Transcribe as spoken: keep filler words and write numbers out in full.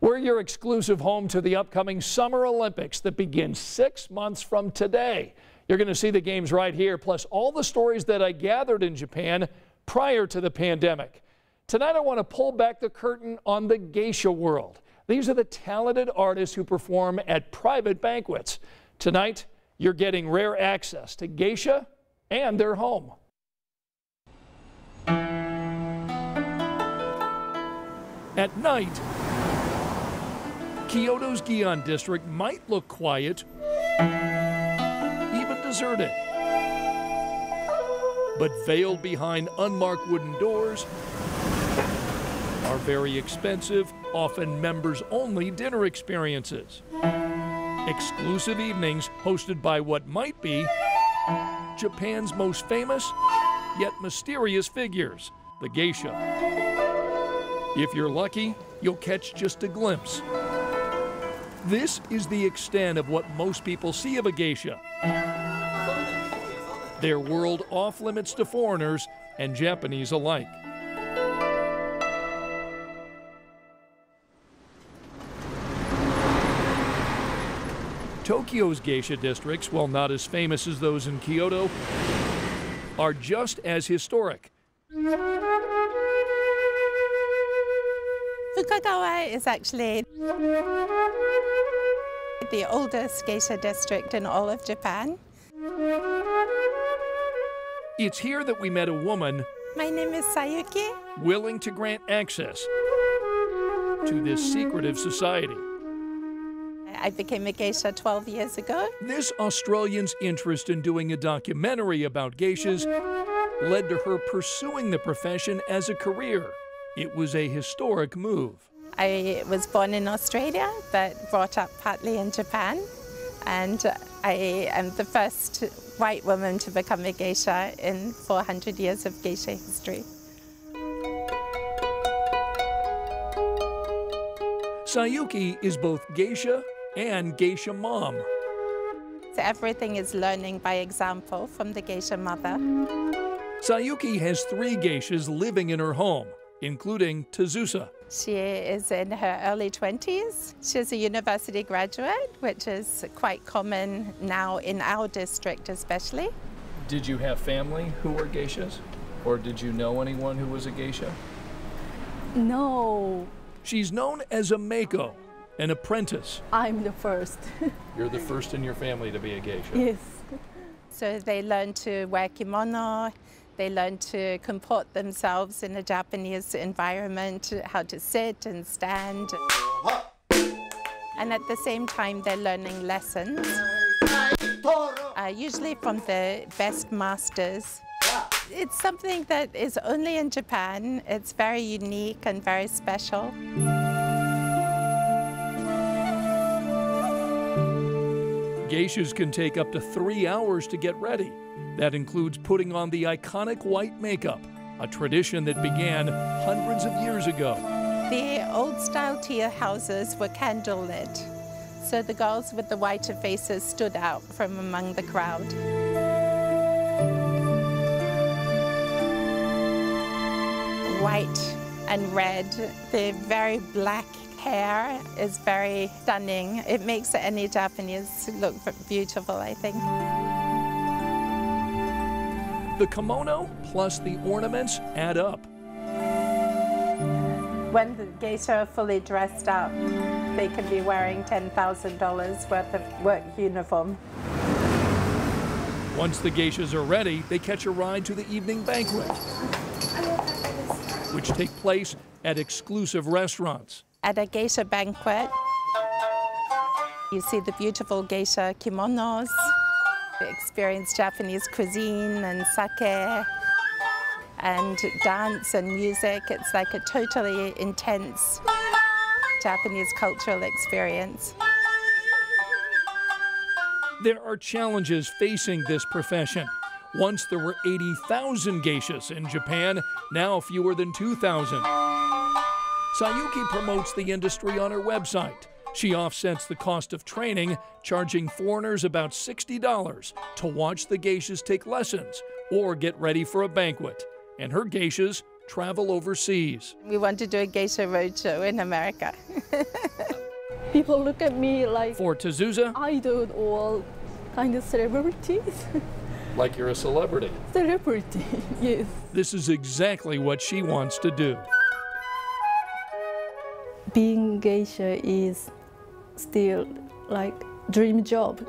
We're your exclusive home to the upcoming Summer Olympics that begins six months from today. You're going to see the games right here, plus all the stories that I gathered in Japan prior to the pandemic. Tonight I want to pull back the curtain on the geisha world. These are the talented artists who perform at private banquets. Tonight, you're getting rare access to geisha and their home. At night, Kyoto's Gion district might look quiet, even deserted. But veiled behind unmarked wooden doors are very expensive, often members-only dinner experiences. Exclusive evenings hosted by what might be Japan's most famous yet mysterious figures, the geisha. If you're lucky, you'll catch just a glimpse. This is the extent of what most people see of a geisha. Their world off-limits to foreigners and Japanese alike. Tokyo's geisha districts, while not as famous as those in Kyoto, are just as historic. Tukagawa is actually the oldest geisha district in all of Japan. It's here that we met a woman. My name is Sayuki. Willing to grant access to this secretive society. I became a geisha twelve years ago. This Australian's interest in doing a documentary about geishas led to her pursuing the profession as a career. It was a historic move. I was born in Australia, but brought up partly in Japan. And I am the first white woman to become a geisha in four hundred years of geisha history. Sayuki is both geisha and geisha mom. So everything is learning by example from the geisha mother. Sayuki has three geishas living in her home, including Tazusa. She is in her early twenties. She's a university graduate, which is quite common now in our district especially. Did you have family who were geishas? Or did you know anyone who was a geisha? No. She's known as a meiko, an apprentice. I'm the first. You're the first in your family to be a geisha. Yes. So they learn to wear kimono, they learn to comport themselves in a Japanese environment, how to sit and stand. And at the same time, they're learning lessons, uh, usually from the best masters. It's something that is only in Japan. It's very unique and very special. Geishas can take up to three hours to get ready. That includes putting on the iconic white makeup, a tradition that began hundreds of years ago. The old-style tea houses were candlelit, so the girls with the whiter faces stood out from among the crowd. White and red, the very black hair is very stunning. It makes any Japanese look beautiful, I think. The kimono plus the ornaments add up. When the geisha are fully dressed up, they can be wearing ten thousand dollars worth of work uniform. Once the geishas are ready, they catch a ride to the evening banquet, which take place at exclusive restaurants. At a geisha banquet, you see the beautiful geisha kimonos, experience Japanese cuisine and sake, and dance and music. It's like a totally intense Japanese cultural experience. There are challenges facing this profession. Once there were eighty thousand geishas in Japan, now fewer than two thousand. Sayuki promotes the industry on her website. She offsets the cost of training, charging foreigners about sixty dollars to watch the geishas take lessons or get ready for a banquet. and her geishas travel overseas. We want to do a geisha roadshow in America. People look at me like... For Tazusa... idol or kind of celebrities. Like you're a celebrity. Celebrity, yes. This is exactly what she wants to do. Being geisha is still like dream job.